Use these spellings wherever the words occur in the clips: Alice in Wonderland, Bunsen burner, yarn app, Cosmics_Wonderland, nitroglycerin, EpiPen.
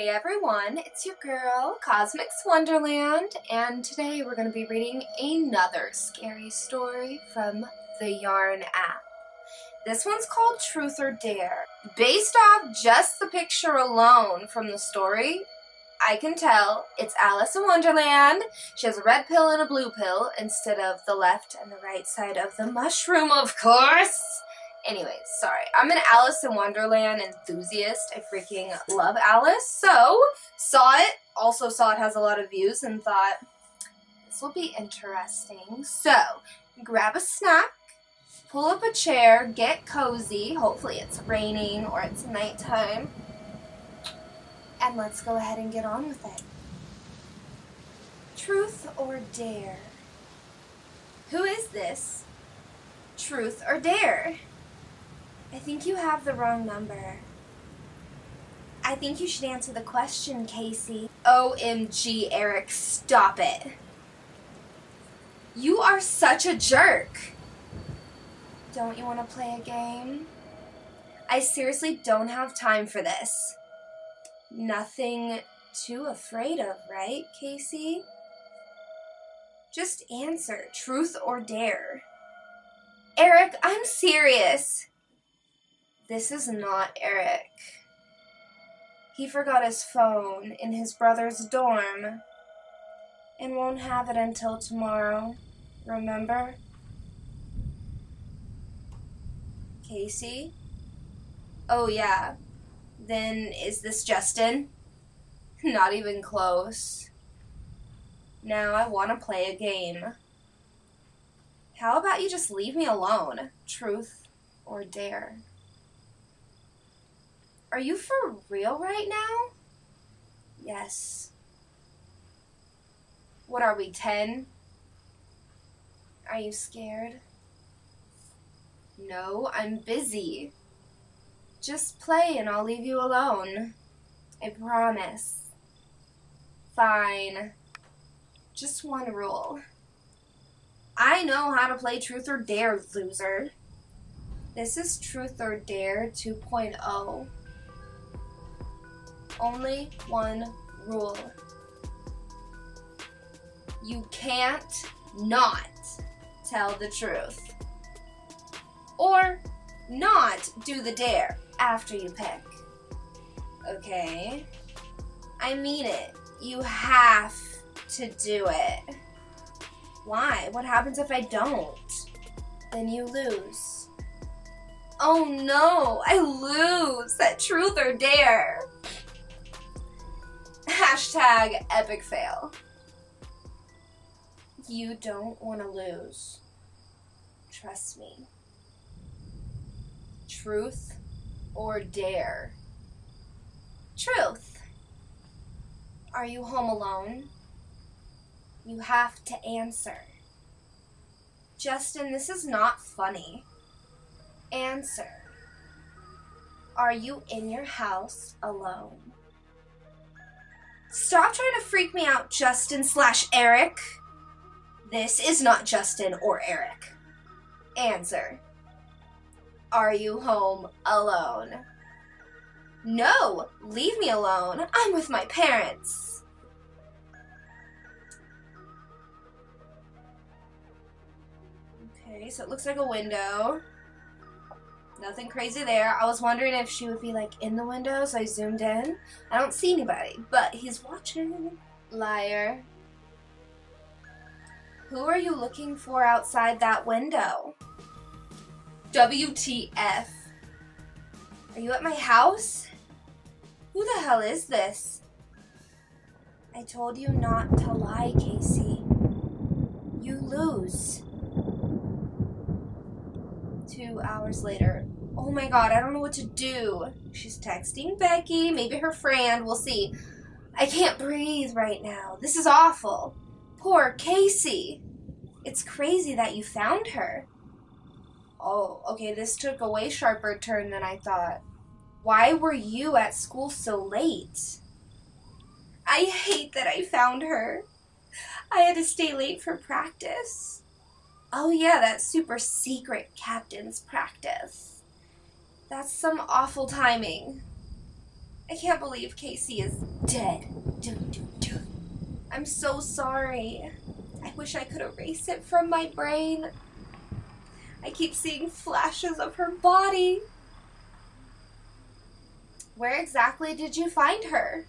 Hey everyone, it's your girl, Cosmic's Wonderland, and today we're going to be reading another scary story from the Yarn app. This one's called Truth or Dare. Based off just the picture alone from the story, I can tell it's Alice in Wonderland. She has a red pill and a blue pill instead of the left and the right side of the mushroom, of course! Anyways, sorry. I'm an Alice in Wonderland enthusiast. I freaking love Alice. So, saw it. Also saw it has a lot of views and thought, this will be interesting. So, grab a snack, pull up a chair, get cozy. Hopefully it's raining or it's nighttime. And let's go ahead and get on with it. Truth or dare? Who is this? Truth or dare? I think you have the wrong number. I think you should answer the question, Casey. OMG, Eric, stop it. You are such a jerk. Don't you want to play a game? I seriously don't have time for this. Nothing too afraid of, right, Casey? Just answer, truth or dare. Eric, I'm serious. This is not Eric. He forgot his phone in his brother's dorm and won't have it until tomorrow, remember? Casey? Oh yeah, then is this Justin? Not even close. Now I want to play a game. How about you just leave me alone? Truth or dare? Are you for real right now? Yes. What are we, 10? Are you scared? No, I'm busy. Just play and I'll leave you alone. I promise. Fine. Just one rule. I know how to play truth or dare, loser. This is Truth or Dare 2.0. Only one rule. You can't not tell the truth. Or not do the dare after you pick. Okay? I mean it. You have to do it. Why? What happens if I don't? Then you lose. Oh no! I lose! That truth or dare! Hashtag epic fail. You don't want to lose. Trust me. Truth or dare? Truth. Are you home alone? You have to answer. Justin, this is not funny. Answer. Are you in your house alone? Stop trying to freak me out, Justin/Eric. This is not Justin or Eric. Answer. Are you home alone? No, leave me alone. I'm with my parents. Okay, so it looks like a window. Nothing crazy there. I was wondering if she would be like in the window, so I zoomed in. I don't see anybody, but he's watching. Liar. Who are you looking for outside that window? WTF. Are you at my house? Who the hell is this? I told you not to lie, Casey. You lose. 2 hours later. Oh my god, I don't know what to do. She's texting Becky, maybe her friend, we'll see. I can't breathe right now. This is awful. Poor Casey. It's crazy that you found her. Oh, okay, this took a way sharper turn than I thought. Why were you at school so late? I hate that I found her. I had to stay late for practice. Oh yeah, that super secret captain's practice. That's some awful timing. I can't believe Casey is dead. I'm so sorry. I wish I could erase it from my brain. I keep seeing flashes of her body. Where exactly did you find her?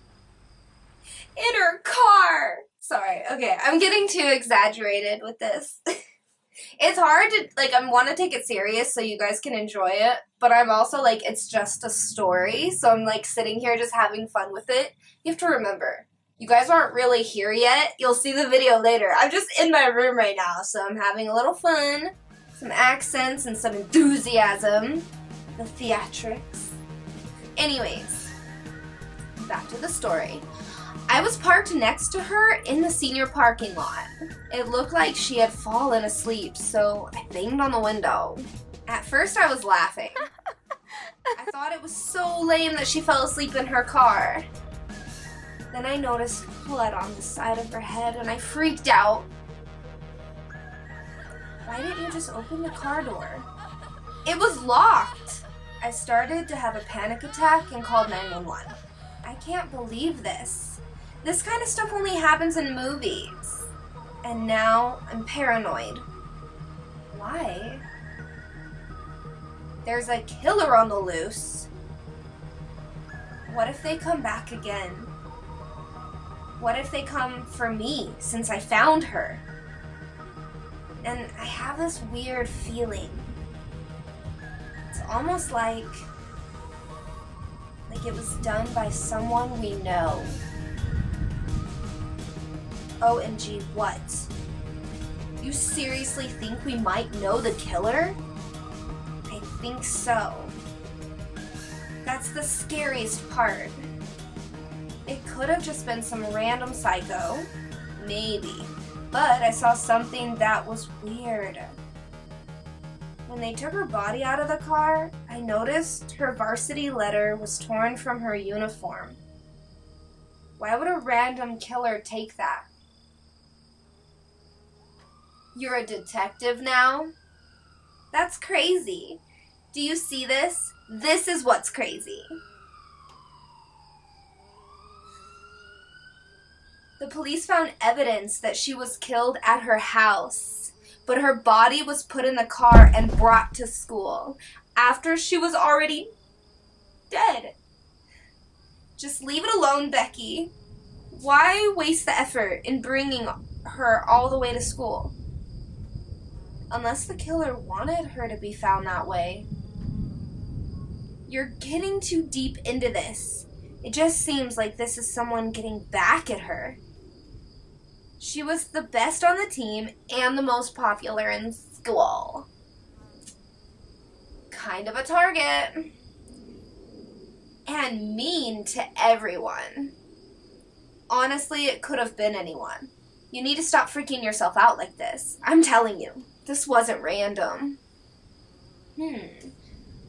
In her car! Sorry, okay, I'm getting too exaggerated with this. It's hard to, like, I want to take it serious so you guys can enjoy it, but I'm also, like, it's just a story, so I'm, like, sitting here just having fun with it. You have to remember, you guys aren't really here yet. You'll see the video later. I'm just in my room right now, so I'm having a little fun, some accents and some enthusiasm, the theatrics. Anyways, back to the story. I was parked next to her in the senior parking lot. It looked like she had fallen asleep, so I banged on the window. At first I was laughing. I thought it was so lame that she fell asleep in her car. Then I noticed blood on the side of her head and I freaked out. Why didn't you just open the car door? It was locked. I started to have a panic attack and called 911. I can't believe this. This kind of stuff only happens in movies. And now I'm paranoid. Why? There's a killer on the loose. What if they come back again? What if they come for me since I found her? And I have this weird feeling. It's almost like it was done by someone we know. OMG, what? You seriously think we might know the killer? I think so. That's the scariest part. It could have just been some random psycho, maybe, but I saw something that was weird. When they took her body out of the car, I noticed her varsity letter was torn from her uniform. Why would a random killer take that? You're a detective now? That's crazy. Do you see this? This is what's crazy. The police found evidence that she was killed at her house. But her body was put in the car and brought to school after she was already dead. Just leave it alone, Becky. Why waste the effort in bringing her all the way to school? Unless the killer wanted her to be found that way. You're getting too deep into this. It just seems like this is someone getting back at her. She was the best on the team and the most popular in school. Kind of a target. And mean to everyone. Honestly, it could have been anyone. You need to stop freaking yourself out like this. I'm telling you, this wasn't random.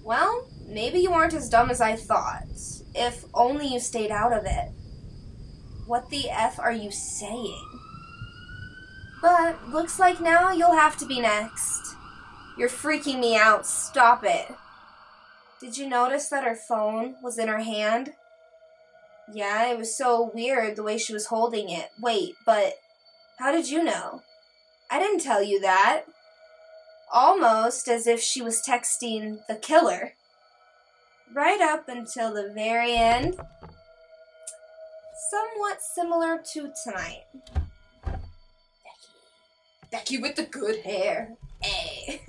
Well, maybe you aren't as dumb as I thought. If only you stayed out of it. What the F are you saying? But looks like now you'll have to be next. You're freaking me out. Stop it. Did you notice that her phone was in her hand? Yeah, it was so weird the way she was holding it. Wait, but how did you know? I didn't tell you that. Almost as if she was texting the killer. Right up until the very end. Somewhat similar to tonight. Becky with the good hair. Hey.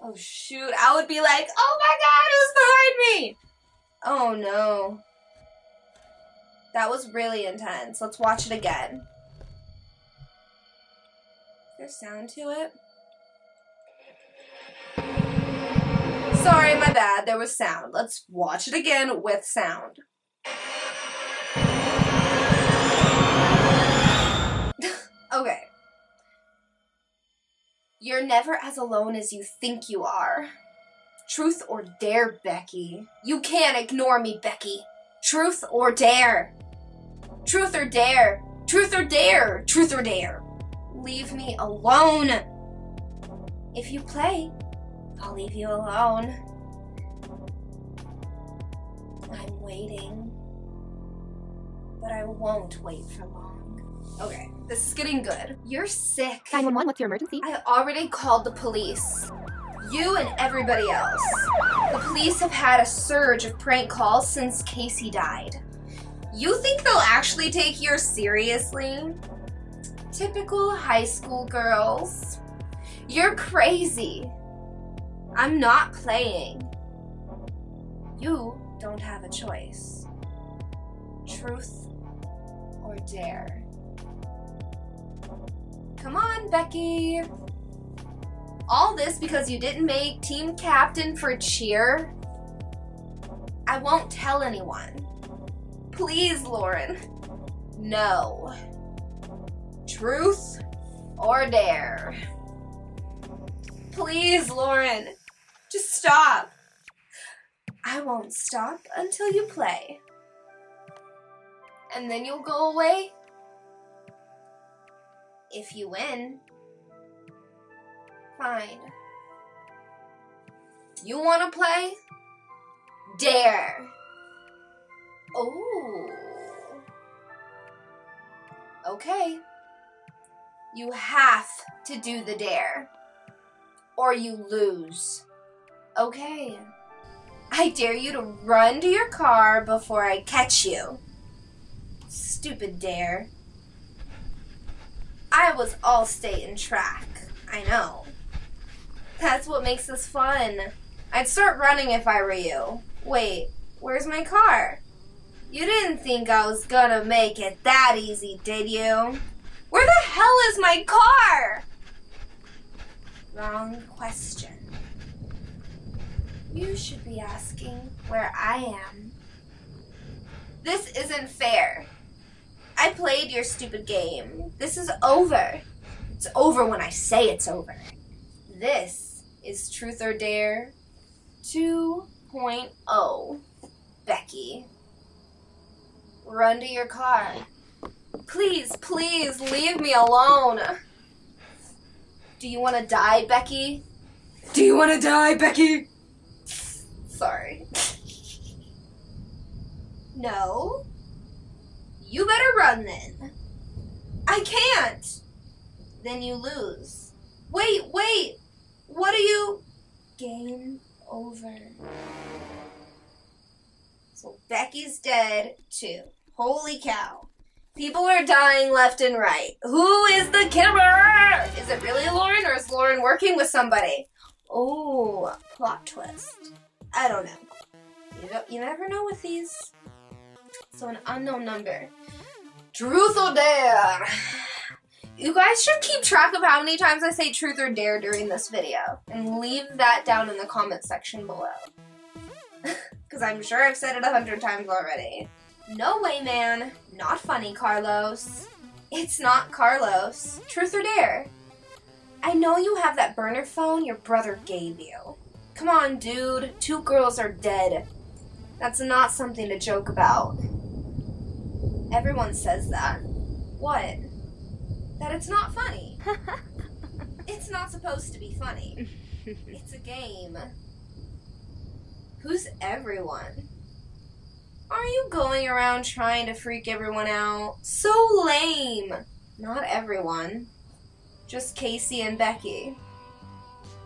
Oh shoot, I would be like, oh my god, who's behind me? Oh no. That was really intense. Let's watch it again. Is there sound to it? Sorry, my bad, there was sound. Let's watch it again with sound. Okay. You're never as alone as you think you are. Truth or dare, Becky. You can't ignore me, Becky. Truth or dare. Truth or dare. Truth or dare. Truth or dare. Leave me alone. If you play, I'll leave you alone. I'm waiting, but I won't wait for long. Okay, this is getting good. You're sick. 911, what's your emergency? I already called the police. You and everybody else. The police have had a surge of prank calls since Casey died. You think they'll actually take yours seriously? Typical high school girls. You're crazy. I'm not playing. You don't have a choice. Truth or dare. Come on, Becky. All this because you didn't make team captain for cheer? I won't tell anyone. Please, Lauren. No. Truth or dare? Please, Lauren. Just stop. I won't stop until you play. And then you'll go away? If you win. Fine. You want to play? Dare. Oh. Okay. You have to do the dare, or you lose. Okay. I dare you to run to your car before I catch you. Stupid dare. I was all state in track. I know. That's what makes this fun. I'd start running if I were you. Wait, where's my car? You didn't think I was gonna make it that easy, did you? Where the hell is my car? Wrong question. You should be asking where I am. This isn't fair. I played your stupid game. This is over. It's over when I say it's over. This is Truth or Dare 2.0, Becky. Run to your car. Please, please leave me alone. Do you want to die, Becky? Do you want to die, Becky? Sorry. No. You better run then. I can't. Then you lose. Wait, wait. What are you? Game over. So Becky's dead too. Holy cow. People are dying left and right. Who is the killer? Is it really Lauren, or is Lauren working with somebody? Oh, plot twist. I don't know. You never know with these. So an unknown number. Truth or dare? You guys should keep track of how many times I say truth or dare during this video. And leave that down in the comment section below. Because I'm sure I've said it 100 times already. No way, man. Not funny, Carlos. It's not Carlos. Truth or dare? I know you have that burner phone your brother gave you. Come on, dude. 2 girls are dead. That's not something to joke about. Everyone says that. What? That it's not funny. It's not supposed to be funny. It's a game. Who's everyone? Are you going around trying to freak everyone out? So lame! Not everyone. Just Casey and Becky.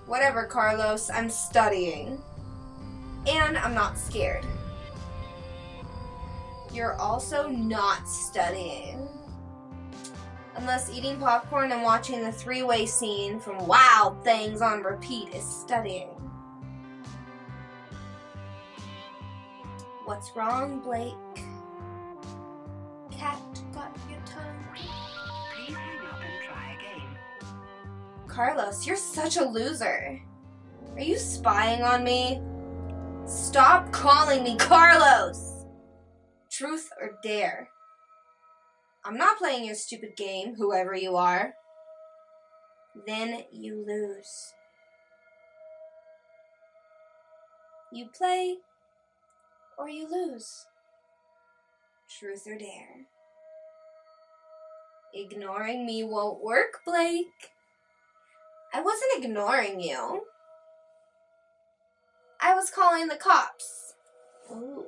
Whatever, Carlos, I'm studying. And I'm not scared. You're also not studying. Unless eating popcorn and watching the 3-way scene from Wild Things on repeat is studying. What's wrong, Blake? Cat got your tongue. Please hang up and try again. Carlos, you're such a loser. Are you spying on me? Stop calling me Carlos! Truth or dare? I'm not playing your stupid game, whoever you are. Then you lose. You play or you lose. Truth or dare? Ignoring me won't work, Blake. I wasn't ignoring you. I was calling the cops. Ooh.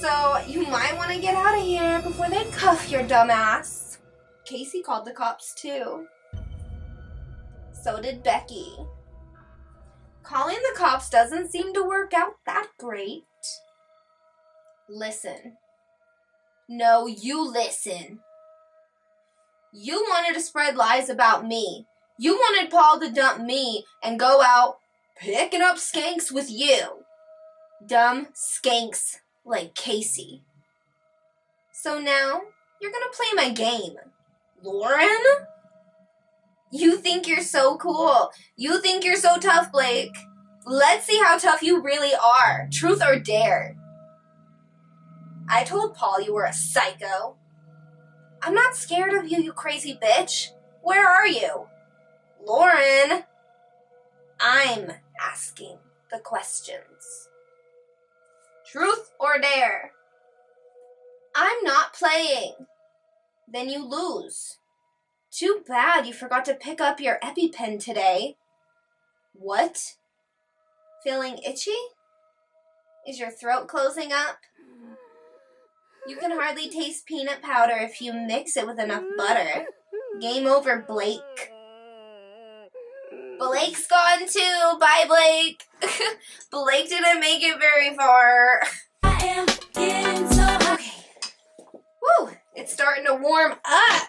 So you might want to get out of here before they cuff your dumb ass. Casey called the cops too. So did Becky. Calling the cops doesn't seem to work out that great. Listen. No, you listen. You wanted to spread lies about me. You wanted Paul to dump me and go out picking up skanks with you. Dumb skanks like Casey. So now you're gonna play my game, Lauren? You think you're so cool. You think you're so tough, Blake. Let's see how tough you really are. Truth or dare. I told Paul you were a psycho. I'm not scared of you, you crazy bitch. Where are you? Lauren, I'm asking the questions. Truth or dare? I'm not playing. Then you lose. Too bad you forgot to pick up your EpiPen today. What? Feeling itchy? Is your throat closing up? You can hardly taste peanut powder if you mix it with enough butter. Game over, Blake. Blake's gone too. Bye, Blake. Blake didn't make it very far. I am getting so hot. Okay. Woo! It's starting to warm up.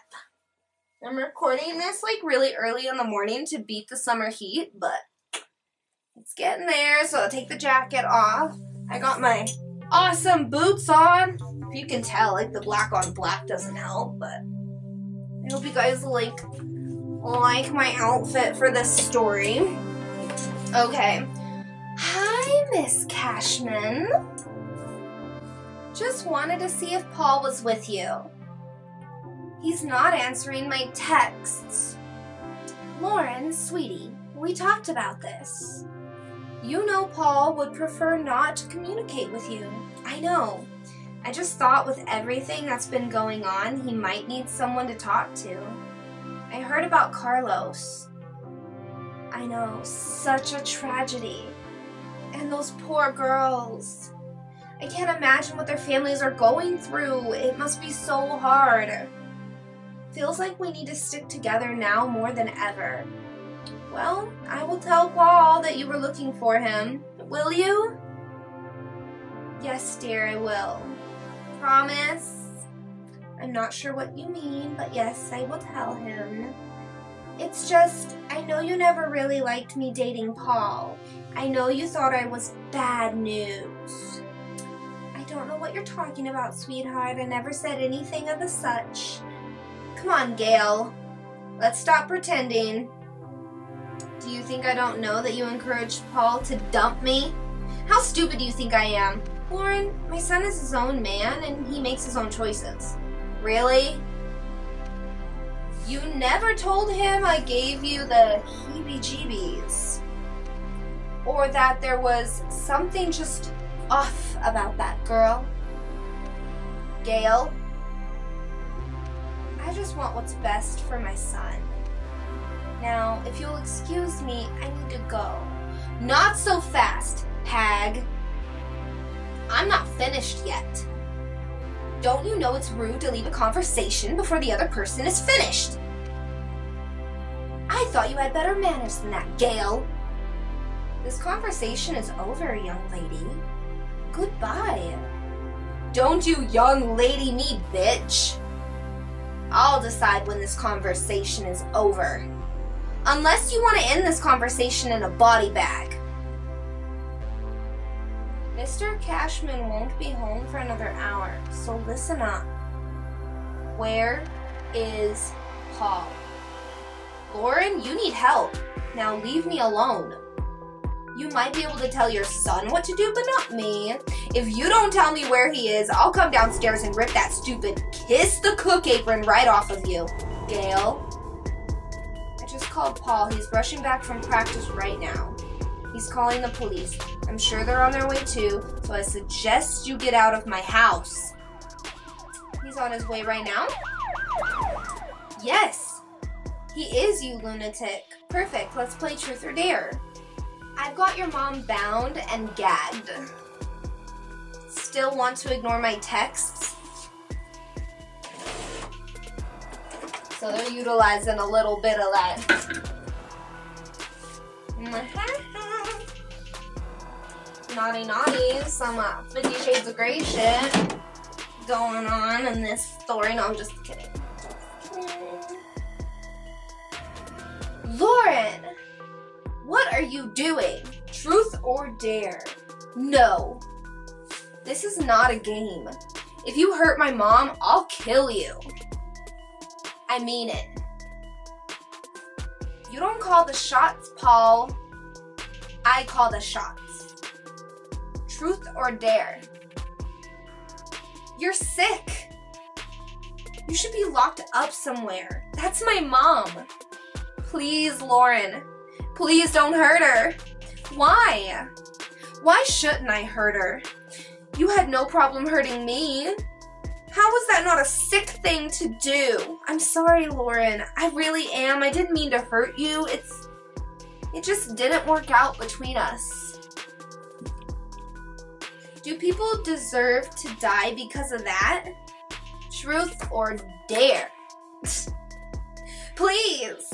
I'm recording this like really early in the morning to beat the summer heat, but it's getting there, so I'll take the jacket off. I got my awesome boots on. If you can tell, like, the black on black doesn't help, but I hope you guys like my outfit for this story. Okay. Hi, Miss Cashman. Just wanted to see if Paul was with you. He's not answering my texts. Lauren, sweetie, we talked about this. You know Paul would prefer not to communicate with you. I know. I just thought with everything that's been going on, he might need someone to talk to. I heard about Carlos. I know, such a tragedy. And those poor girls. I can't imagine what their families are going through. It must be so hard. Feels like we need to stick together now more than ever. Well, I will tell Paul that you were looking for him. Will you? Yes, dear, I will. Promise? I'm not sure what you mean, but yes, I will tell him. It's just, I know you never really liked me dating Paul. I know you thought I was bad news. I don't know what you're talking about, sweetheart. I never said anything of the such. Come on, Gail. Let's stop pretending. Do you think I don't know that you encouraged Paul to dump me? How stupid do you think I am? Lauren, my son is his own man and he makes his own choices. Really? You never told him I gave you the heebie-jeebies. Or that there was something just off about that girl. Gail? I just want what's best for my son. Now, if you'll excuse me, I need to go. Not so fast, hag. I'm not finished yet. Don't you know it's rude to leave a conversation before the other person is finished? I thought you had better manners than that, Gail. This conversation is over, young lady. Goodbye. Don't you young lady me, bitch. I'll decide when this conversation is over. Unless you want to end this conversation in a body bag. Mr. Cashman won't be home for another hour, so listen up. Where is Paul? Lauren, you need help. Now leave me alone. You might be able to tell your son what to do, but not me. If you don't tell me where he is, I'll come downstairs and rip that stupid kiss the cook apron right off of you. Gail. I just called Paul. He's rushing back from practice right now. He's calling the police. I'm sure they're on their way too, so I suggest you get out of my house. He's on his way right now? Yes. He is, you lunatic. Perfect. Let's play truth or dare. I've got your mom bound and gagged. still want to ignore my texts. So they're utilizing a little bit of that. Naughty naughty, some 50 Shades of Grey shit going on in this story. No, I'm just kidding. Lauren, what are you doing? Truth or dare? No. This is not a game. If you hurt my mom, I'll kill you. I mean it. You don't call the shots, Paul. I call the shots. Truth or dare? You're sick. You should be locked up somewhere. That's my mom. Please, Lauren. Please don't hurt her. Why? Why shouldn't I hurt her? You had no problem hurting me. How was that not a sick thing to do? I'm sorry, Lauren. I really am. I didn't mean to hurt you. It just didn't work out between us. Do people deserve to die because of that? Truth or dare? Please.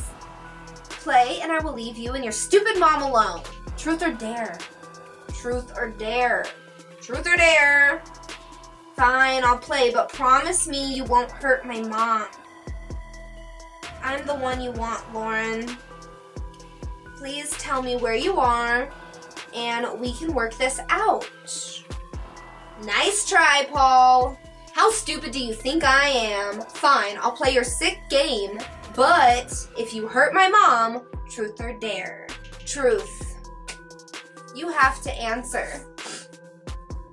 Play and I will leave you and your stupid mom alone. Truth or dare? Truth or dare? Truth or dare? Fine, I'll play, but promise me you won't hurt my mom. I'm the one you want, Lauren. Please tell me where you are, and we can work this out. Nice try, Paul. How stupid do you think I am? Fine, I'll play your sick game, but if you hurt my mom, truth or dare? Truth. You have to answer.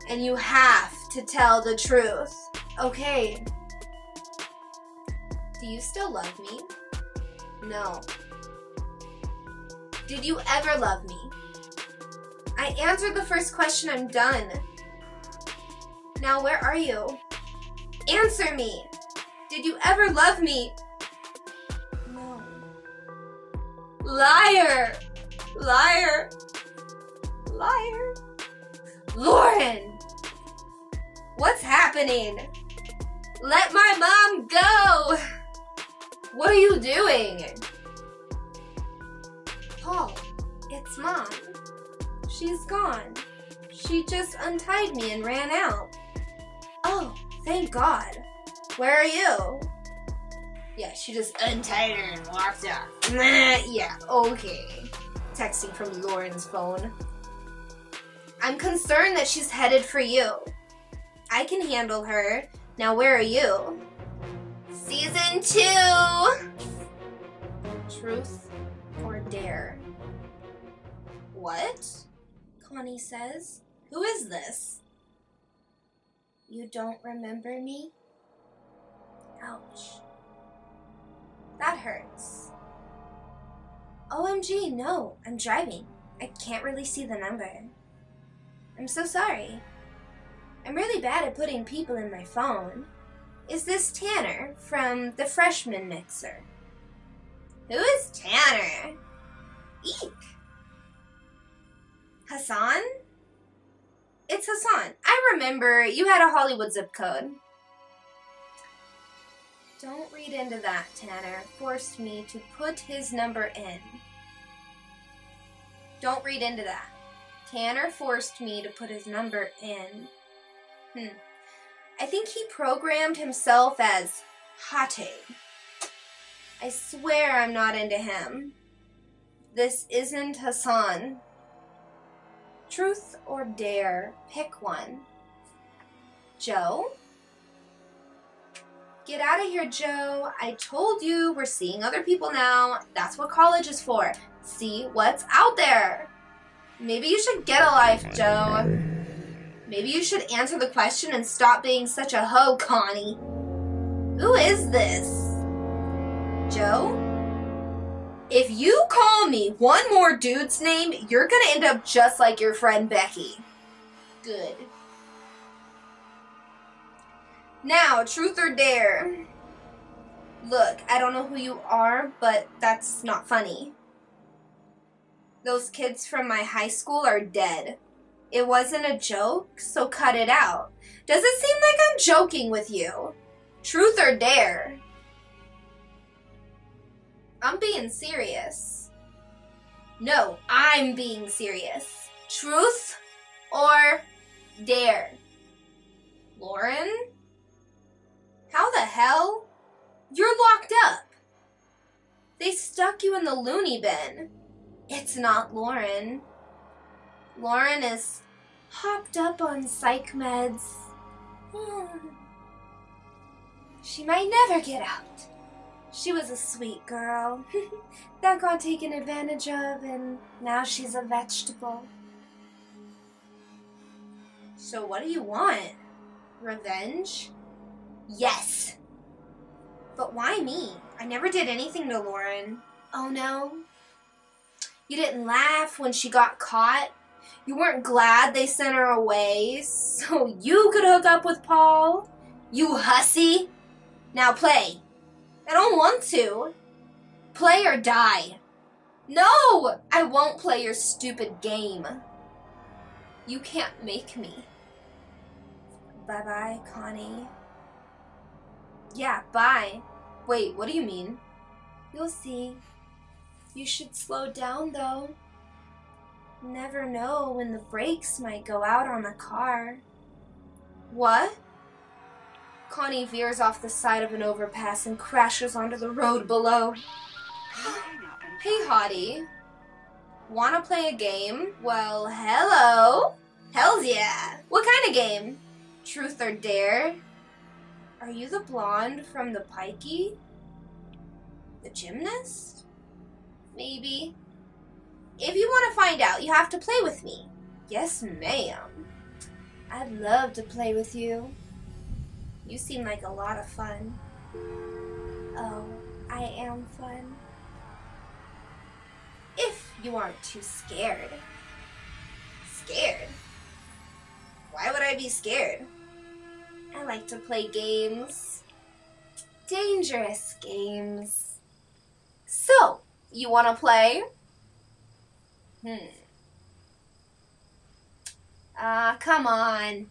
And you have to tell the truth. Okay. Do you still love me? No. Did you ever love me? I answered the first question. I'm done. Now where are you? Answer me. Did you ever love me? No. Liar. Liar. Liar. Lauren. What's happening? Let my mom go! What are you doing? Paul, it's mom. She's gone. She just untied me and ran out. Oh, thank God. Where are you? Yeah, she just untied her and walked off. Yeah, okay. Texting from Lauren's phone. I'm concerned that she's headed for you. I can handle her. Now where are you? Season 2! Truth or dare? What? Connie says. Who is this? You don't remember me? Ouch. That hurts. OMG, no. I'm driving. I can't really see the number. I'm so sorry. I'm really bad at putting people in my phone. Is this Tanner from the freshman mixer? Who is Tanner? Eek! Hassan? It's Hassan. I remember you had a Hollywood zip code. Don't read into that, Tanner. Forced me to put his number in. Don't read into that. Tanner forced me to put his number in. I think he programmed himself as Hate. I swear I'm not into him. This isn't Hassan. Truth or dare? Pick one. Joe? Get out of here, Joe. I told you we're seeing other people now. That's what college is for. See what's out there. Maybe you should get a life, Joe. Maybe you should answer the question and stop being such a hoe, Connie. Who is this? Joe? If you call me one more dude's name, you're gonna end up just like your friend Becky. Good. Now, truth or dare? Look, I don't know who you are, but that's not funny. Those kids from my high school are dead. It wasn't a joke, so cut it out. Doesn't seem like I'm joking with you. Truth or dare? I'm being serious. No, I'm being serious. Truth or dare? Lauren? How the hell? You're locked up. They stuck you in the loony bin. It's not Lauren. Lauren is hopped up on psych meds. She might never get out. She was a sweet girl that got taken advantage of, and now she's a vegetable. So what do you want? Revenge? Yes. But why me? I never did anything to Lauren. Oh no? You didn't laugh when she got caught? You weren't glad they sent her away so you could hook up with Paul? You hussy! Now play. I don't want to. Play or die. No! I won't play your stupid game. You can't make me. Bye-bye, Connie. Yeah, bye. Wait, what do you mean? You'll see. You should slow down, though. Never know when the brakes might go out on a car. What? Connie veers off the side of an overpass and crashes onto the road below. Hey, hottie. Wanna play a game? Well, hello. Hells yeah. What kind of game? Truth or dare? Are you the blonde from the pikey? The gymnast? Maybe. If you want to find out, you have to play with me. Yes, ma'am. I'd love to play with you. You seem like a lot of fun. Oh, I am fun. If you aren't too scared. Scared? Why would I be scared? I like to play games. Dangerous games. So, you want to play? Ah, come on.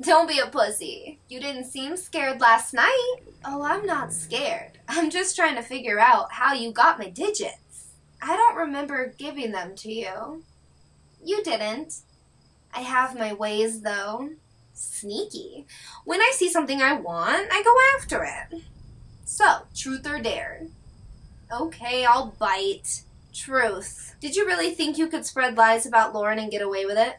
Don't be a pussy. You didn't seem scared last night. Oh, I'm not scared. I'm just trying to figure out how you got my digits. I don't remember giving them to you. You didn't. I have my ways, though. Sneaky. When I see something I want, I go after it. So, truth or dare? Okay, I'll bite. Truth. Did you really think you could spread lies about Lauren and get away with it?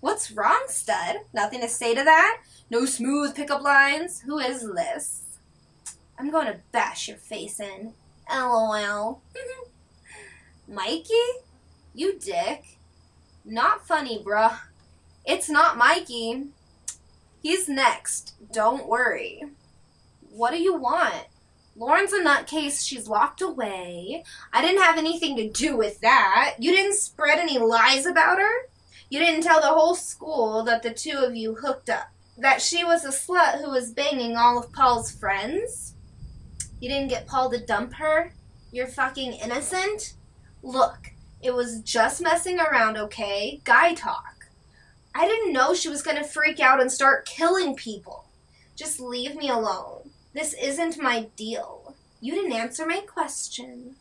What's wrong, stud? Nothing to say to that? No smooth pickup lines? Who is this? I'm going to bash your face in. LOL. Mikey? You dick. Not funny, bruh. It's not Mikey. He's next. Don't worry. What do you want? Lauren's a nutcase. She's locked away. I didn't have anything to do with that. You didn't spread any lies about her? You didn't tell the whole school that the two of you hooked up. That she was a slut who was banging all of Paul's friends? You didn't get Paul to dump her? You're fucking innocent? Look, it was just messing around, okay? Guy talk. I didn't know she was gonna freak out and start killing people. Just leave me alone. This isn't my deal. You didn't answer my question.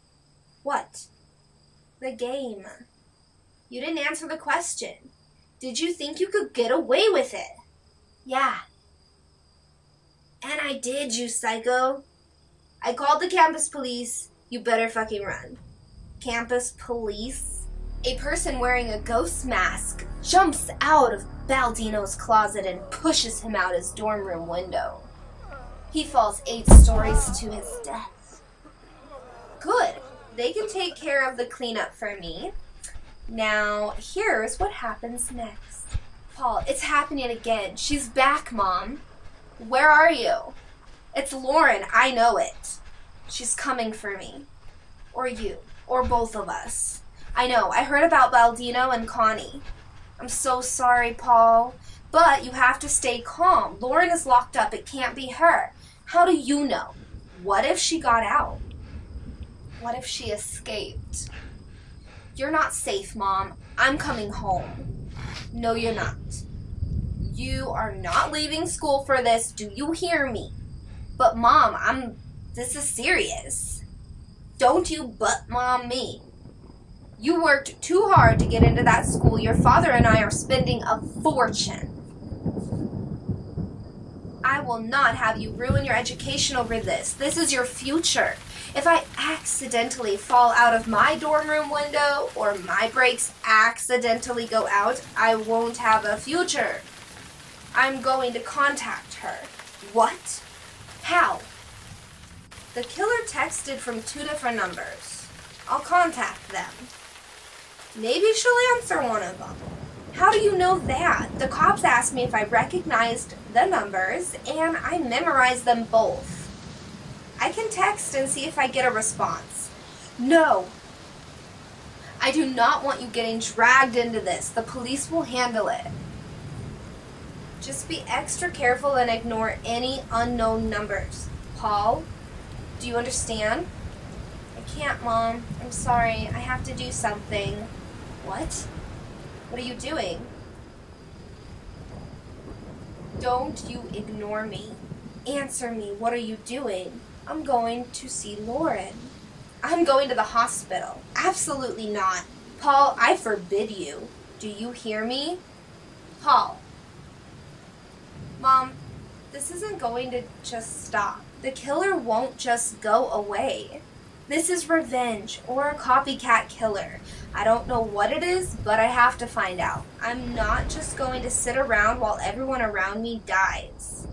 What? The game. You didn't answer the question. Did you think you could get away with it? Yeah. And I did, you psycho. I called the campus police. You better fucking run. Campus police? A person wearing a ghost mask jumps out of Baldino's closet and pushes him out his dorm room window. He falls 8 stories to his death. Good. They can take care of the cleanup for me. Now, here's what happens next. Paul, it's happening again. She's back, Mom. Where are you? It's Lauren. I know it. She's coming for me. Or you. Or both of us. I know. I heard about Baldino and Connie. I'm so sorry, Paul. But you have to stay calm. Lauren is locked up. It can't be her. How do you know? What if she got out? What if she escaped? You're not safe, Mom. I'm coming home. No, you're not. You are not leaving school for this. Do you hear me? But Mom, this is serious. Don't you but Mom me. You worked too hard to get into that school. Your father and I are spending a fortune. I will not have you ruin your education over this. This is your future. If I accidentally fall out of my dorm room window or my brakes accidentally go out, I won't have a future. I'm going to contact her. What? How? The killer texted from 2 different numbers. I'll contact them. Maybe she'll answer one of them. How do you know that? The cops asked me if I recognized the numbers, and I memorized them both. I can text and see if I get a response. No. I do not want you getting dragged into this. The police will handle it. Just be extra careful and ignore any unknown numbers. Paul, do you understand? I can't, Mom. I'm sorry. I have to do something. What? What are you doing? Don't you ignore me. Answer me. What are you doing? I'm going to see Lauren. I'm going to the hospital. Absolutely not. Paul, I forbid you. Do you hear me? Paul. Mom, this isn't going to just stop. The killer won't just go away. This is revenge, or a copycat killer. I don't know what it is, but I have to find out. I'm not just going to sit around while everyone around me dies.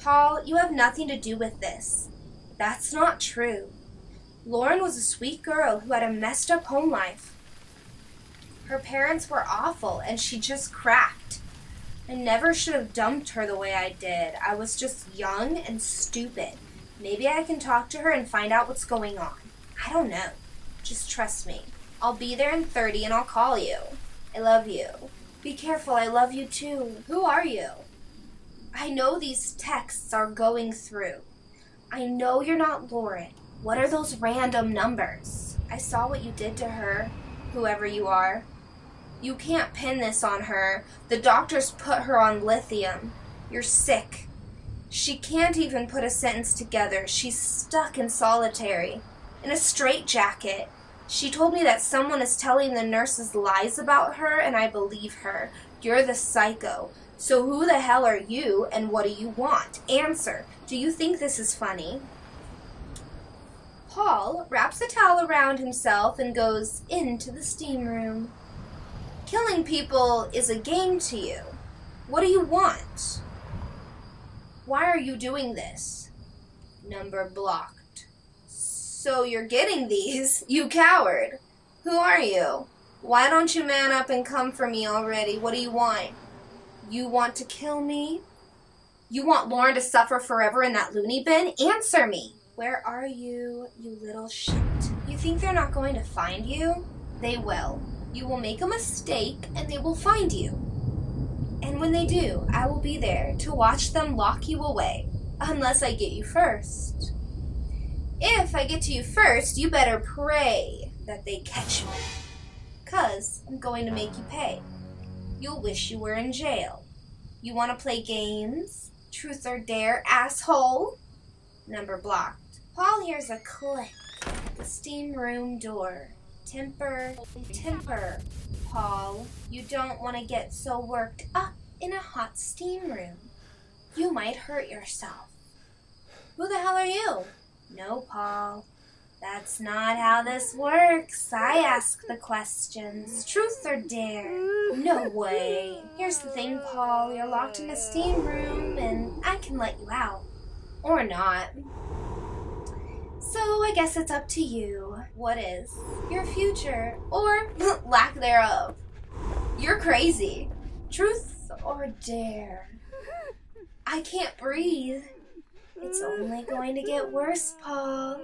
Paul, you have nothing to do with this. That's not true. Lauren was a sweet girl who had a messed up home life. Her parents were awful, and she just cracked. I never should have dumped her the way I did. I was just young and stupid. Maybe I can talk to her and find out what's going on. I don't know. Just trust me. I'll be there in 30 and I'll call you. I love you. Be careful, I love you too. Who are you? I know these texts are going through. I know you're not Lauren. What are those random numbers? I saw what you did to her, whoever you are. You can't pin this on her. The doctors put her on lithium. You're sick. She can't even put a sentence together. She's stuck in solitary, in a straitjacket. She told me that someone is telling the nurses lies about her, and I believe her. You're the psycho. So who the hell are you, and what do you want? Answer. Do you think this is funny? Paul wraps a towel around himself and goes into the steam room. Killing people is a game to you. What do you want? Why are you doing this? Number blocked. So you're getting these? You coward. Who are you? Why don't you man up and come for me already? What do you want? You want to kill me? You want Lauren to suffer forever in that loony bin? Answer me. Where are you, you little shit? You think they're not going to find you? They will. You will make a mistake and they will find you. And when they do, I will be there to watch them lock you away, unless I get you first. If I get to you first, you better pray that they catch me, 'cause I'm going to make you pay. You'll wish you were in jail. You want to play games? Truth or dare, asshole? Number blocked. Paul hears a click at the steam room door. Temper, Paul. You don't want to get so worked up in a hot steam room. You might hurt yourself. Who the hell are you? No, Paul. That's not how this works. I ask the questions. Truth or dare? No way. Here's the thing, Paul. You're locked in a steam room, and I can let you out. Or not. So I guess it's up to you. What is your future, or lack thereof? You're crazy. Truth or dare? I can't breathe. It's only going to get worse, Paul.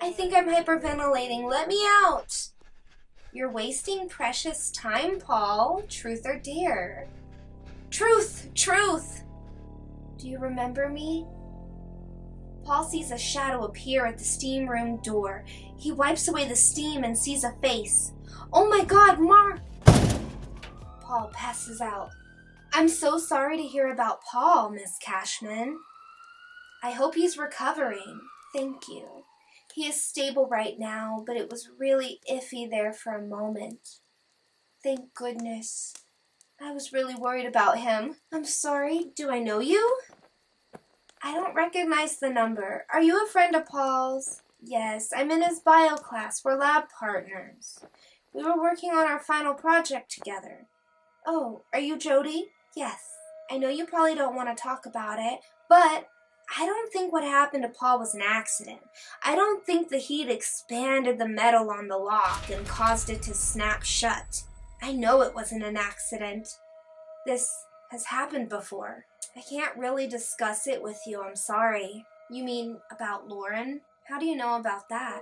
I think I'm hyperventilating. Let me out. You're wasting precious time, Paul. Truth or dare? Truth. Do you remember me? Paul sees a shadow appear at the steam room door. He wipes away the steam and sees a face. Oh my God, Mark! Paul passes out. I'm so sorry to hear about Paul, Miss Cashman. I hope he's recovering. Thank you. He is stable right now, but it was really iffy there for a moment. Thank goodness. I was really worried about him. I'm sorry. Do I know you? I don't recognize the number. Are you a friend of Paul's? Yes, I'm in his bio class. We're lab partners. We were working on our final project together. Oh, are you Jody? Yes. I know you probably don't want to talk about it, but I don't think what happened to Paul was an accident. I don't think the heat expanded the metal on the lock and caused it to snap shut. I know it wasn't an accident. This has happened before. I can't really discuss it with you, I'm sorry. You mean about Lauren? How do you know about that?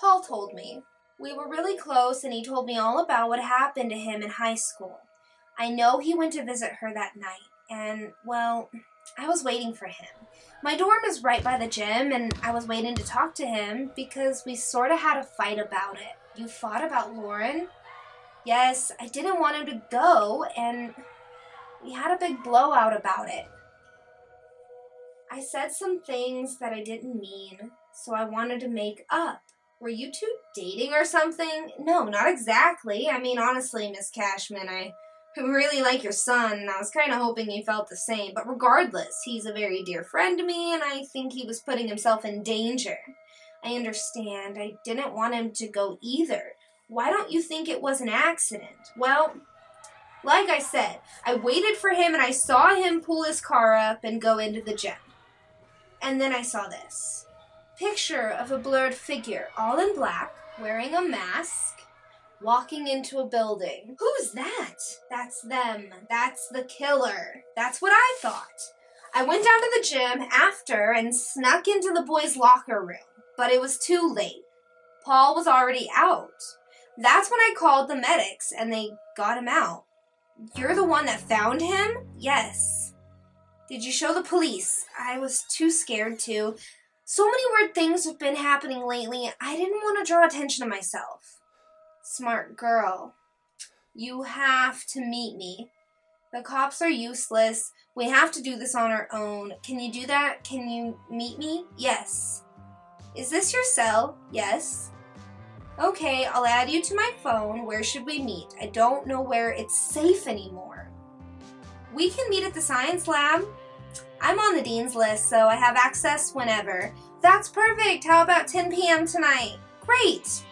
Paul told me. We were really close and he told me all about what happened to him in high school. I know he went to visit her that night and, well, I was waiting for him. My dorm is right by the gym and I was waiting to talk to him because we sort of had a fight about it. You fought about Lauren? Yes, I didn't want him to go and we had a big blowout about it. I said some things that I didn't mean, so I wanted to make up. Were you two dating or something? No, not exactly. I mean, honestly, Miss Cashman, I really like your son, and I was kind of hoping you felt the same. But regardless, he's a very dear friend to me, and I think he was putting himself in danger. I understand. I didn't want him to go either. Why don't you think it was an accident? Well, like I said, I waited for him, and I saw him pull his car up and go into the gym. And then I saw this picture of a blurred figure, all in black, wearing a mask, walking into a building. Who's that? That's them. That's the killer. That's what I thought. I went down to the gym after and snuck into the boys' locker room, but it was too late. Paul was already out. That's when I called the medics and they got him out. You're the one that found him? Yes. Did you show the police? I was too scared to. So many weird things have been happening lately, I didn't want to draw attention to myself. Smart girl. You have to meet me. The cops are useless. We have to do this on our own. Can you do that? Can you meet me? Yes. Is this your cell? Yes. Okay, I'll add you to my phone. Where should we meet? I don't know where it's safe anymore. We can meet at the science lab. I'm on the dean's list, so I have access whenever. That's perfect. How about 10 p.m. tonight? Great.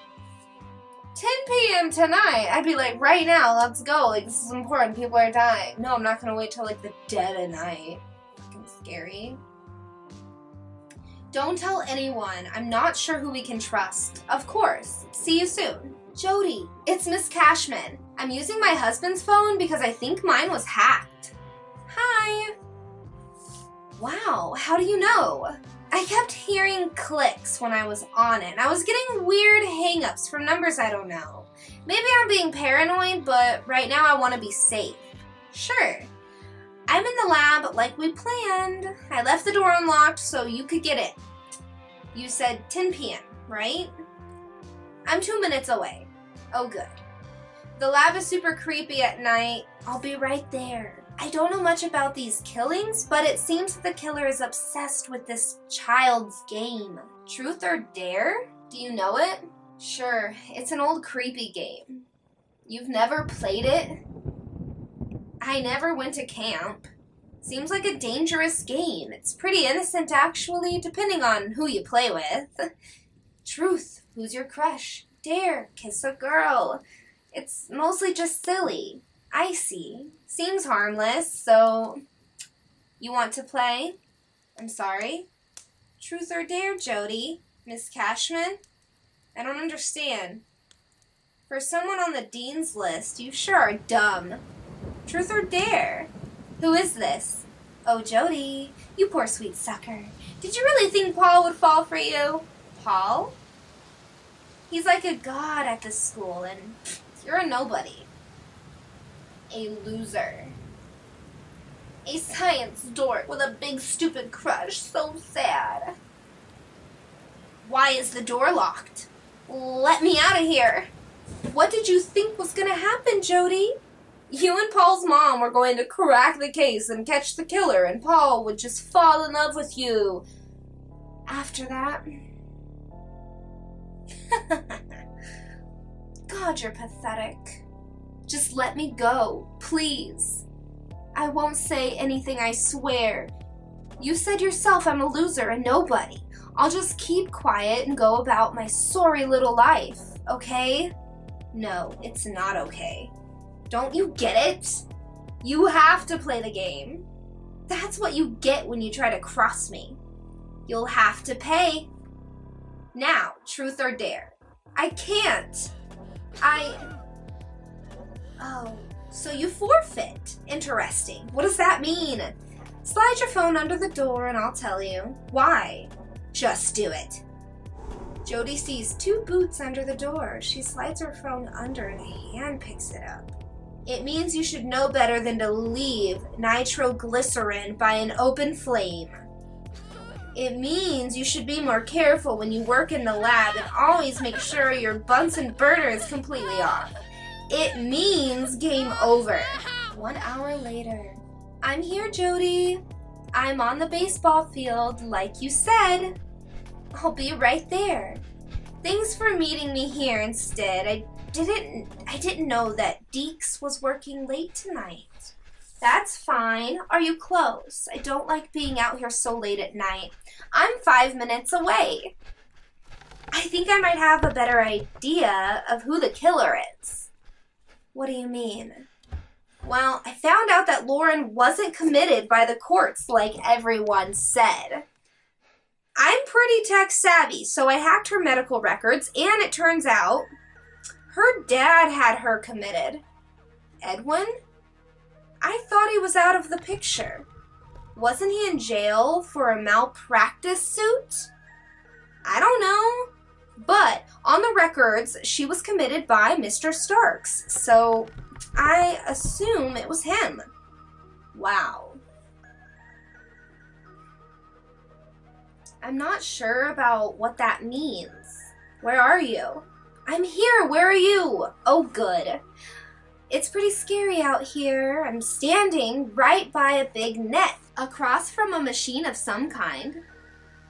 10 p.m. tonight? I'd be like, right now, let's go. Like, this is important. People are dying. No, I'm not going to wait till, like, the dead of night. Fucking scary. Don't tell anyone. I'm not sure who we can trust. Of course. See you soon. Jody, it's Miss Cashman. I'm using my husband's phone because I think mine was hacked. Hi. Wow, how do you know? I kept hearing clicks when I was on it. I was getting weird hang-ups from numbers I don't know. Maybe I'm being paranoid, but right now I want to be safe. Sure. I'm in the lab like we planned. I left the door unlocked so you could get in. You said 10 p.m., right? I'm 2 minutes away. Oh, good. The lab is super creepy at night. I'll be right there. I don't know much about these killings, but it seems that the killer is obsessed with this child's game. Truth or Dare? Do you know it? Sure, it's an old creepy game. You've never played it? I never went to camp. Seems like a dangerous game. It's pretty innocent, actually, depending on who you play with. Truth, who's your crush? Dare, kiss a girl. It's mostly just silly. I see. Seems harmless, so you want to play? I'm sorry. Truth or Dare, Jody? Miss Cashman? I don't understand. For someone on the dean's list, you sure are dumb. Truth or Dare? Who is this? Oh, Jody, you poor sweet sucker. Did you really think Paul would fall for you? Paul? He's like a god at this school, and you're a nobody. A loser. A science dork with a big stupid crush. So sad. Why is the door locked? Let me out of here. What did you think was gonna happen, Jody? You and Paul's mom were going to crack the case and catch the killer, and Paul would just fall in love with you. After that... God, you're pathetic. Just let me go, please. I won't say anything, I swear. You said yourself I'm a loser and nobody. I'll just keep quiet and go about my sorry little life, okay? No, it's not okay. Don't you get it? You have to play the game. That's what you get when you try to cross me. You'll have to pay. Now, truth or dare? I can't. Oh, so you forfeit. Interesting. What does that mean? Slide your phone under the door and I'll tell you. Why? Just do it. Jody sees two boots under the door. She slides her phone under and a hand picks it up. It means you should know better than to leave nitroglycerin by an open flame. It means you should be more careful when you work in the lab and always make sure your Bunsen burner is completely off. It means game over. 1 hour later. I'm here, Jody. I'm on the baseball field, like you said. I'll be right there. Thanks for meeting me here instead. I didn't know that Deeks was working late tonight. That's fine. Are you close? I don't like being out here so late at night. I'm 5 minutes away. I think I might have a better idea of who the killer is. What do you mean? Well, I found out that Lauren wasn't committed by the courts like everyone said. I'm pretty tech savvy, so I hacked her medical records, and it turns out her dad had her committed. Edwin? I thought he was out of the picture. Wasn't he in jail for a malpractice suit? I don't know. But on the records, she was committed by Mr. Starks, so I assume it was him. Wow. I'm not sure about what that means. Where are you? I'm here. Where are you? Oh, good. It's pretty scary out here. I'm standing right by a big net across from a machine of some kind.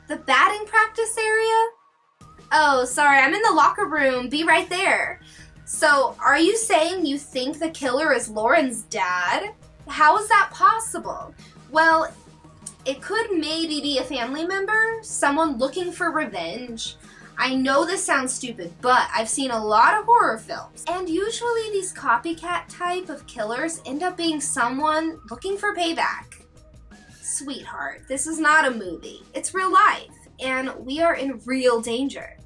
The batting practice area? Oh, sorry, I'm in the locker room. Be right there. So, are you saying you think the killer is Lauren's dad? How is that possible? Well, it could maybe be a family member, someone looking for revenge. I know this sounds stupid, but I've seen a lot of horror films, and usually these copycat type of killers end up being someone looking for payback. Sweetheart, this is not a movie. It's real life, and we are in real danger.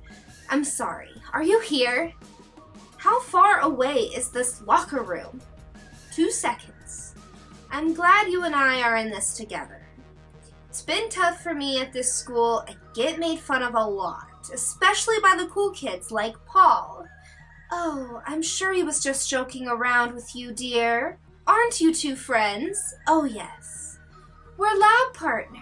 I'm sorry, are you here? How far away is this locker room? 2 seconds. I'm glad you and I are in this together. It's been tough for me at this school. I get made fun of a lot. Especially by the cool kids like Paul. Oh, I'm sure he was just joking around with you, dear. Aren't you two friends? Oh, yes. We're lab partners.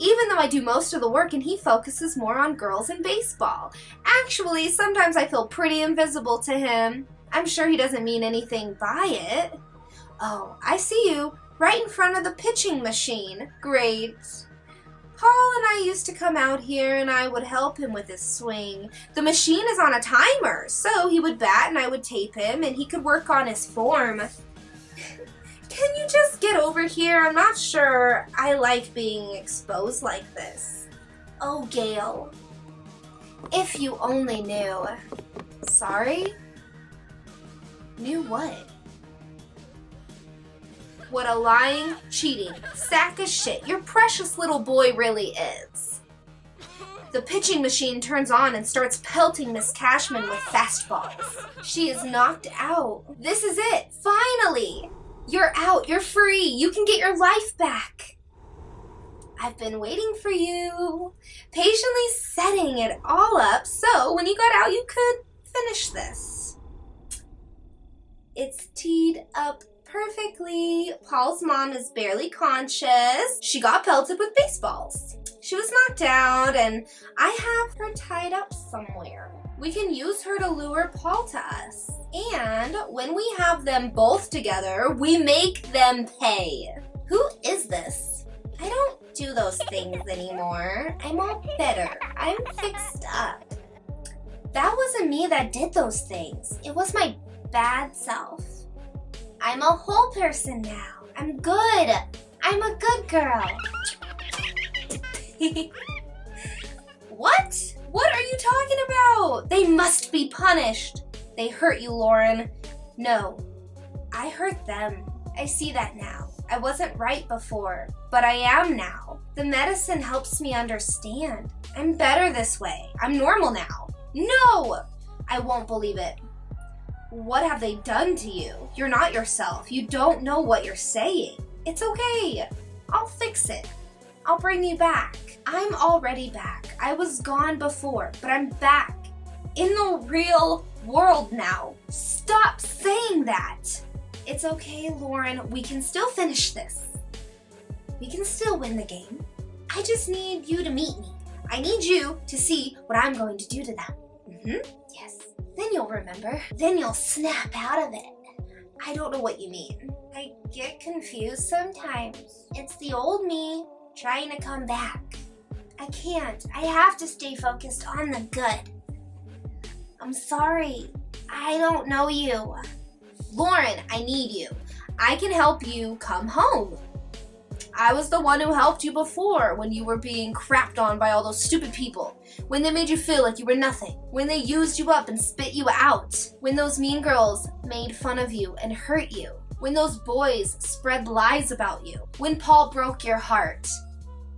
Even though I do most of the work and he focuses more on girls and baseball. Actually, sometimes I feel pretty invisible to him. I'm sure he doesn't mean anything by it. Oh, I see you. Right in front of the pitching machine. Great. Paul and I used to come out here and I would help him with his swing. The machine is on a timer, so he would bat and I would tape him and he could work on his form. Can you just get over here? I'm not sure I like being exposed like this. Oh, Gail. If you only knew. Sorry? Knew what? What a lying, cheating, sack of shit your precious little boy really is. The pitching machine turns on and starts pelting Miss Cashman with fastballs. She is knocked out. This is it. Finally! You're out. You're free. You can get your life back. I've been waiting for you. Patiently setting it all up so when you got out you could finish this. It's teed up perfectly. Paul's mom is barely conscious. She got pelted with baseballs. She was knocked out and I have her tied up somewhere. we can use her to lure Paul to us. And when we have them both together, we make them pay. Who is this? I don't do those things anymore. I'm all better. I'm fixed up. That wasn't me that did those things. It was my bad self. I'm a whole person now. I'm good. I'm a good girl. What? What are you talking about? They must be punished. They hurt you, Lauren. No, I hurt them. I see that now. I wasn't right before, but I am now. The medicine helps me understand. I'm better this way. I'm normal now. No, I won't believe it. What have they done to you? You're not yourself. You don't know what you're saying. It's okay. I'll fix it. I'll bring you back. I'm already back. I was gone before, but I'm back in the real world now. Stop saying that. It's okay, Lauren. We can still finish this. We can still win the game. I just need you to meet me. I need you to see what I'm going to do to them. Yes. Then you'll remember. Then you'll snap out of it. I don't know what you mean. I get confused sometimes. It's the old me trying to come back. I can't. I have to stay focused on the good. I'm sorry. I don't know you. Lauren, I need you. I can help you come home. I was the one who helped you before when you were being crapped on by all those stupid people. When they made you feel like you were nothing. When they used you up and spit you out. When those mean girls made fun of you and hurt you. When those boys spread lies about you. When Paul broke your heart.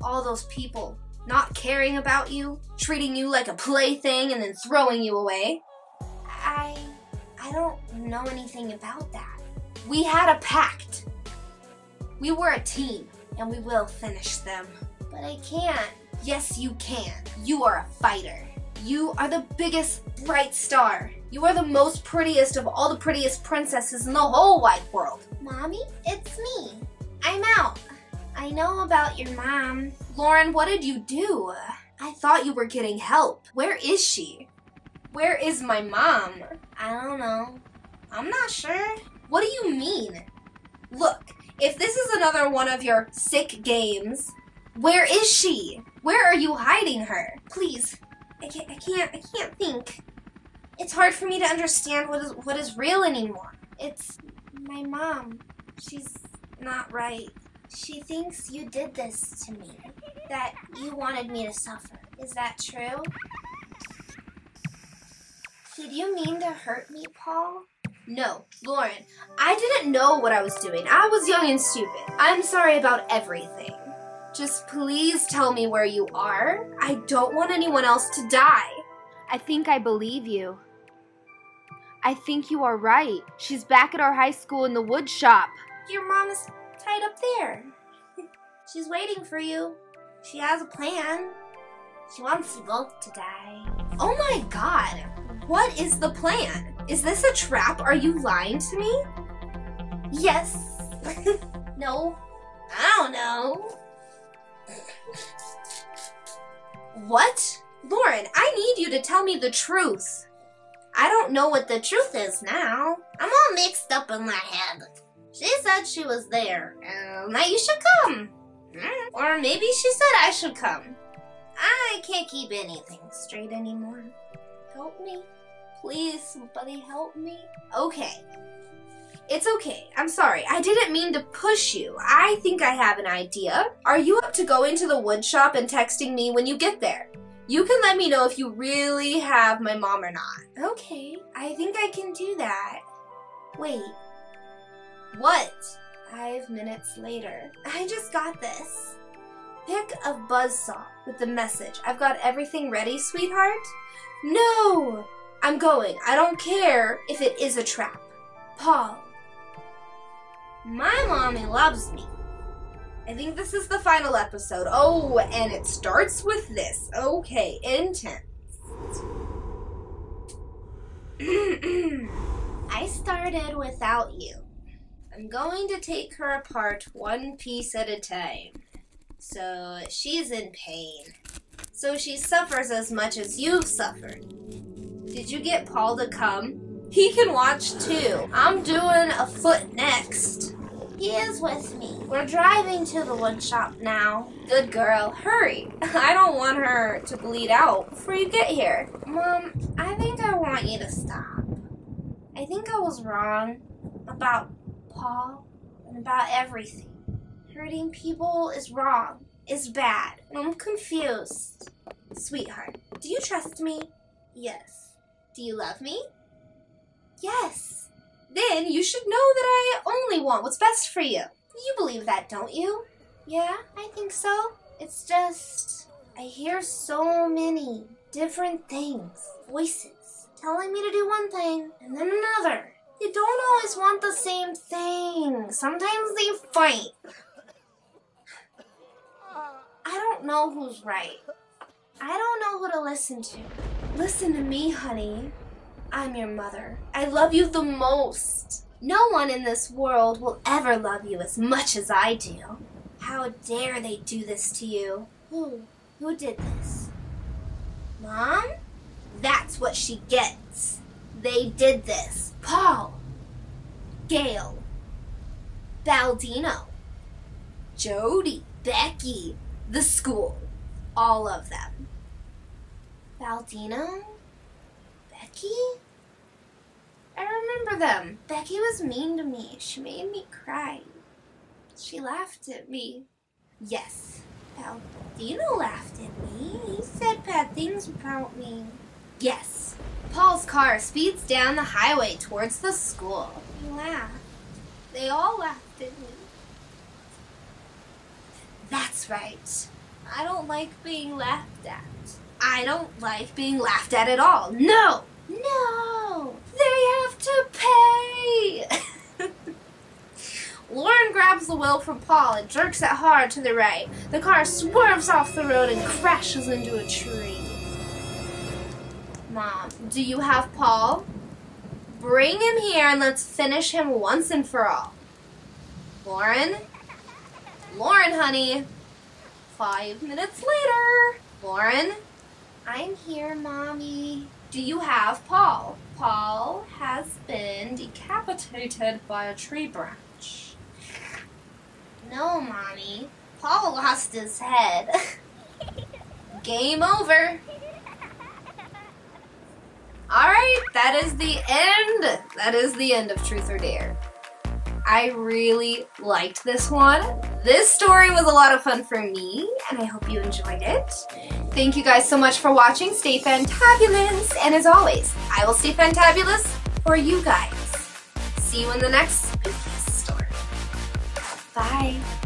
All those people not caring about you, treating you like a plaything and then throwing you away. I don't know anything about that. We had a pact. We were a team. And we will finish them. But I can't. Yes, you can. You are a fighter. You are the biggest bright star. You are the most prettiest of all the prettiest princesses in the whole wide world. Mommy, it's me. I'm out. I know about your mom. Lauren, what did you do? I thought you were getting help. Where is she? Where is my mom? I don't know. I'm not sure. What do you mean? Look. If this is another one of your sick games, where is she? Where are you hiding her? Please, I can't think. It's hard for me to understand what is real anymore. It's my mom. She's not right. She thinks you did this to me, that you wanted me to suffer. Is that true? Did you mean to hurt me, Paul? No, Lauren, I didn't know what I was doing. I was young and stupid. I'm sorry about everything. Just please tell me where you are. I don't want anyone else to die. I think I believe you. I think you are right. She's back at our high school in the wood shop. Your mom is tied up there. She's waiting for you. She has a plan. She wants you both to die. Oh my God, what is the plan? Is this a trap? Are you lying to me? Yes. No. I don't know. What? Lauren, I need you to tell me the truth. I don't know what the truth is now. I'm all mixed up in my head. She said she was there and that you should come. Or maybe she said I should come. I can't keep anything straight anymore. Help me. Please, somebody help me. Okay. It's okay. I'm sorry. I didn't mean to push you. I think I have an idea. Are you up to go into the wood shop and texting me when you get there? You can let me know if you really have my mom or not. Okay. I think I can do that. Wait. What? 5 minutes later. I just got this. Pick a buzzsaw with the message. I've got everything ready, sweetheart. No! I'm going. I don't care if it is a trap. Paul. My mommy loves me. I think this is the final episode. Oh, and it starts with this. Okay, intense. I started without you. I'm going to take her apart one piece at a time. So she's in pain. So she suffers as much as you've suffered. Did you get Paul to come? He can watch too. I'm doing a foot next. He is with me. We're driving to the wood shop now. Good girl. Hurry. I don't want her to bleed out before you get here. Mom, I think I want you to stop. I think I was wrong about Paul and about everything. Hurting people is wrong. It's bad. I'm confused. Sweetheart, do you trust me? Yes. Do you love me? Yes. Then you should know that I only want what's best for you. You believe that, don't you? Yeah, I think so. It's just, I hear so many different things, voices, telling me to do one thing and then another. They don't always want the same thing. Sometimes they fight. I don't know who's right. I don't know who to listen to. Listen to me, honey. I'm your mother. I love you the most. No one in this world will ever love you as much as I do. How dare they do this to you? Who did this? Mom? That's what she gets. They did this. Paul. Gail. Baldino. Jody. Becky. The school. All of them. Baldino? Becky? I remember them. Becky was mean to me. She made me cry. She laughed at me. Yes. Baldino laughed at me. He said bad things about me. Yes. Paul's car speeds down the highway towards the school. He laughed. They all laughed at me. That's right. I don't like being laughed at. I don't like being laughed at all. No! No! They have to pay! Lauren grabs the wheel from Paul and jerks it hard to the right. The car swerves off the road and crashes into a tree. Mom, do you have Paul? Bring him here and let's finish him once and for all. Lauren? Lauren, honey! 5 minutes later! Lauren? I'm here, Mommy. Do you have Paul? Paul has been decapitated by a tree branch. No, Mommy. Paul lost his head. Game over. Alright, that is the end. That is the end of Truth or Dare. I really liked this one. This story was a lot of fun for me, and I hope you enjoyed it. Thank you guys so much for watching. Stay fantabulous, and as always, I will stay fantabulous for you guys. See you in the next spooky story. Bye.